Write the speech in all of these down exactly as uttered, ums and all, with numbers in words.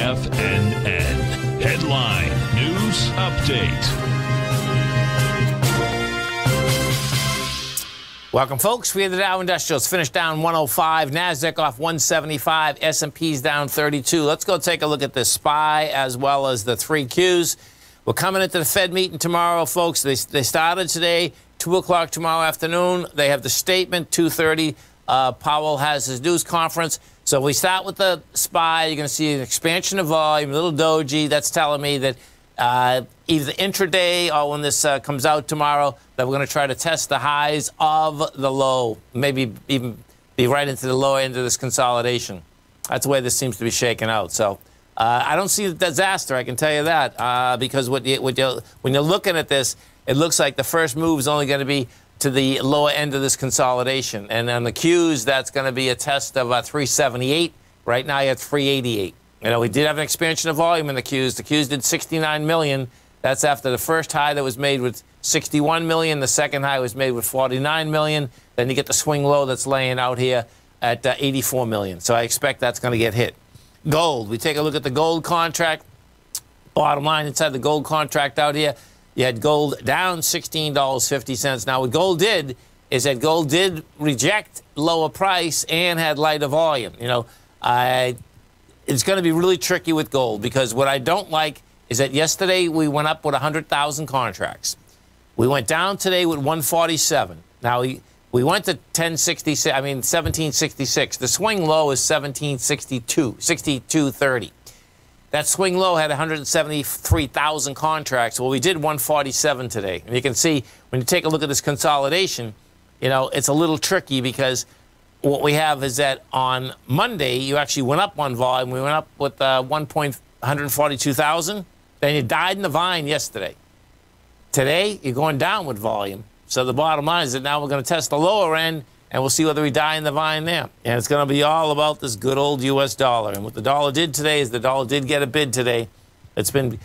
F N N. Headline News Update. Welcome, folks. We had the Dow Industrials finished down one oh five, Nasdaq off one seventy-five, S and P's down thirty-two. Let's go take a look at the S P Y as well as the three Qs. We're coming into the Fed meeting tomorrow, folks. They, they started today, two o'clock tomorrow afternoon. They have the statement, two thirty. Uh, Powell has his news conference. So if we start with the S P Y, you're going to see an expansion of volume, a little doji. That's telling me that uh, either intraday or when this uh, comes out tomorrow, that we're going to try to test the highs of the low, maybe even be right into the lower end of this consolidation. That's the way this seems to be shaking out. So uh, I don't see a disaster, I can tell you that, uh, because what you, what you, when you're looking at this, it looks like the first move is only going to be to the lower end of this consolidation. And on the Qs, that's going to be a test of uh, three seventy-eight. Right now, you're at three eighty-eight. You know, we did have an expansion of volume in the Qs. The Qs did sixty-nine million. That's after the first high that was made with sixty-one million. The second high was made with forty-nine million. Then you get the swing low that's laying out here at uh, eighty-four million. So I expect that's going to get hit. Gold. We take a look at the gold contract. Bottom line, inside the gold contract out here, you had gold down sixteen dollars and fifty cents. Now, what gold did is that gold did reject lower price and had lighter volume. You know, I, it's going to be really tricky with gold, because what I don't like is that yesterday we went up with one hundred thousand contracts. We went down today with one forty-seven. Now, we, we went to ten sixty-six, I mean, seventeen sixty-six. The swing low is seventeen sixty-two, sixty-two thirty. That swing low had one hundred seventy-three thousand contracts. Well, we did one forty-seven today. And you can see, when you take a look at this consolidation, you know, it's a little tricky, because what we have is that on Monday, you actually went up on volume. We went up with uh, one hundred forty-two thousand. Then you died in the vine yesterday. Today, you're going down with volume. So the bottom line is that now we're going to test the lower end, and we'll see whether we die in the vine there. And it's going to be all about this good old U S dollar. And what the dollar did today is the dollar did get a bid today. It's been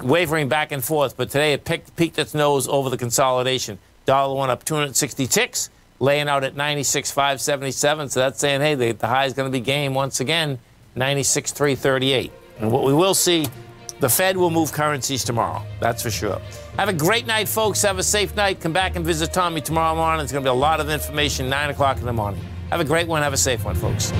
wavering back and forth, but today it picked, peaked its nose over the consolidation. Dollar went up two hundred sixty-six, laying out at ninety-six five seventy-seven. So that's saying, hey, the, the high is going to be game once again, ninety-six three thirty-eight. And what we will see, the Fed will move currencies tomorrow. That's for sure. Have a great night, folks. Have a safe night. Come back and visit Tommy tomorrow morning. It's going to be a lot of information, nine o'clock in the morning. Have a great one. Have a safe one, folks.